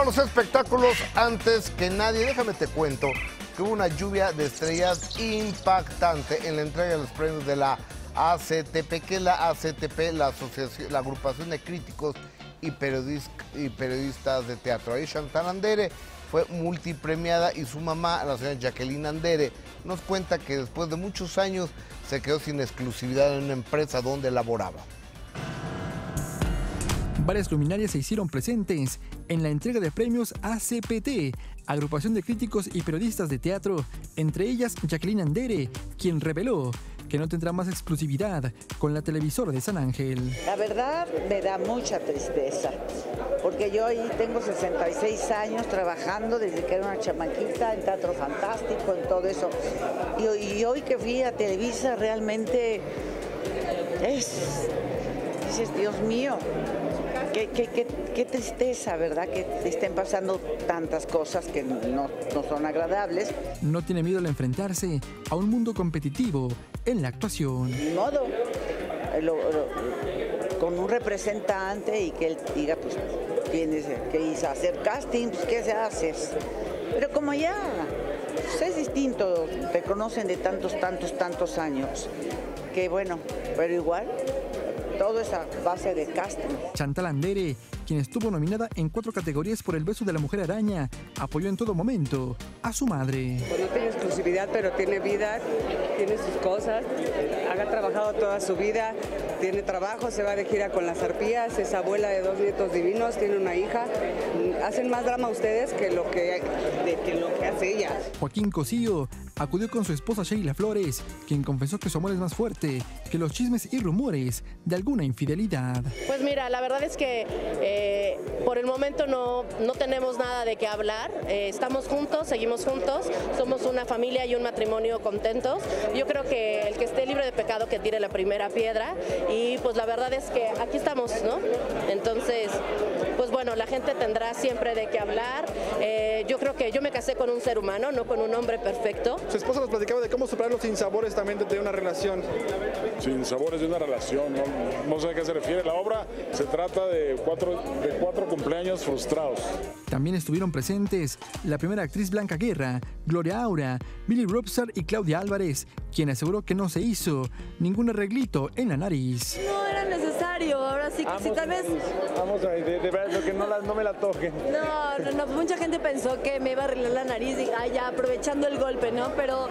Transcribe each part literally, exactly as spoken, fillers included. A los espectáculos, antes que nadie, déjame te cuento que hubo una lluvia de estrellas impactante en la entrega de los premios de la A C T P, que es la A C T P, la, asociación, la agrupación de críticos y, periodis, y periodistas de teatro. Ahí Chantal Andere fue multipremiada y su mamá, la señora Jacqueline Andere, nos cuenta que después de muchos años se quedó sin exclusividad en una empresa donde laboraba. Varias luminarias se hicieron presentes en la entrega de premios A C P T, agrupación de críticos y periodistas de teatro, entre ellas Jacqueline Andere, quien reveló que no tendrá más exclusividad con la televisora de San Ángel. La verdad me da mucha tristeza, porque yo ahí tengo sesenta y seis años trabajando desde que era una chamanquita, en teatro fantástico, en todo eso. Y, y hoy que fui a Televisa realmente es... dices, Dios mío, qué, qué, qué, qué tristeza, ¿verdad? Que estén pasando tantas cosas que no, no son agradables. No tiene miedo al enfrentarse a un mundo competitivo en la actuación. Ni modo, lo, lo, con un representante y que él diga, pues, tienes que hacer casting, pues, ¿qué se hace? Pero como ya, pues, es distinto, te conocen de tantos, tantos, tantos años, que bueno, pero igual... todo es a base de casting. Chantal Andere, quien estuvo nominada en cuatro categorías por El beso de la mujer araña, apoyó en todo momento a su madre. No tiene exclusividad, pero tiene vida, tiene sus cosas, ha trabajado toda su vida, tiene trabajo, se va de gira con las arpías, es abuela de dos nietos divinos, tiene una hija. Hacen más drama ustedes que lo que, de, que, lo que hace ella. Joaquín Cosío acudió con su esposa Sheila Flores, quien confesó que su amor es más fuerte que los chismes y rumores de alguna infidelidad. Pues mira, la verdad es que eh, por el momento no, no tenemos nada de qué hablar. Eh, estamos juntos, seguimos juntos, somos una familia y un matrimonio contentos. Yo creo que el que esté libre de pecado que tire la primera piedra y pues la verdad es que aquí estamos, ¿no? Entonces, pues bueno, la gente tendrá siempre de qué hablar. Eh, yo creo que yo me casé con un ser humano, no con un hombre perfecto. Su esposa nos platicaba de cómo superar los sinsabores también de una relación. Sinsabores de una relación, no, no sé a qué se refiere. La obra se trata de cuatro, de cuatro cumpleaños frustrados. También estuvieron presentes la primera actriz Blanca Guerra, Gloria Aura, Millie Rupstar y Claudia Álvarez, quien aseguró que no se hizo ningún arreglito en la nariz. No era necesario, ahora sí que vamos, sí, tal vez... Vamos a de, de verdad, que no, la, no me la toquen. No, no, no, mucha gente pensó que me iba a arreglar la nariz y ay, ya, aprovechando el golpe, ¿no? Pero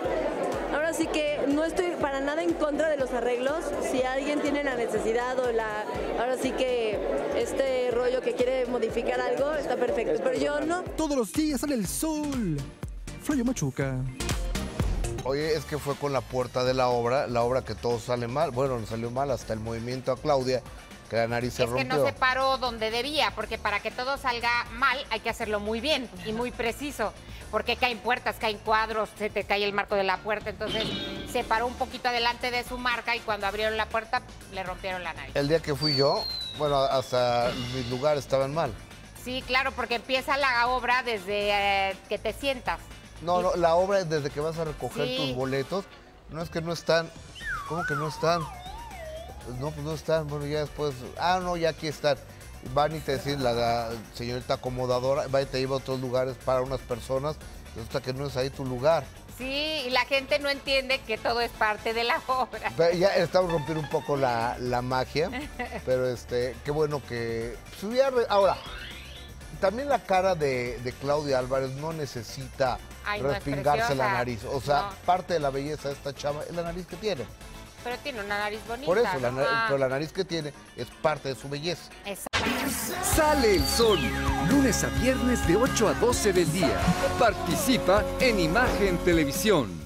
ahora sí que no estoy para nada en contra de los arreglos. Si alguien tiene la necesidad o la... ahora sí que este rollo que quiere modificar algo está perfecto, es pero personal. Yo no. Todos los días sale el sol. Floya Machuca. Oye, es que fue con la puerta de la obra, la obra que todo sale mal. Bueno, no salió mal hasta el movimiento a Claudia, que la nariz se rompió. Es que no se paró donde debía, porque para que todo salga mal hay que hacerlo muy bien y muy preciso, porque caen puertas, caen cuadros, se te cae el marco de la puerta, entonces se paró un poquito adelante de su marca y cuando abrieron la puerta le rompieron la nariz. El día que fui yo, bueno, hasta mis lugares estaban mal. Sí, claro, porque empieza la obra desde eh, que te sientas. No, no, la obra es desde que vas a recoger sí. tus boletos. No es que no están. ¿Cómo que no están? No, pues no están. Bueno, ya después. Ah, no, ya aquí están. Van y te dicen, la, la señorita acomodadora, va y te lleva a otros lugares para unas personas. Resulta que no es ahí tu lugar. Sí, y la gente no entiende que todo es parte de la obra. Pero ya estamos rompiendo un poco la, la magia. Pero este, qué bueno que subía. Ahora. También la cara de, de Claudia Álvarez no necesita Ay, respingarse no la nariz. O sea, no. parte de la belleza de esta chava es la nariz que tiene. Pero tiene una nariz bonita. Por eso, la nariz, pero la nariz que tiene es parte de su belleza. Exacto. Sale el sol, lunes a viernes de ocho a doce del día. Participa en Imagen Televisión.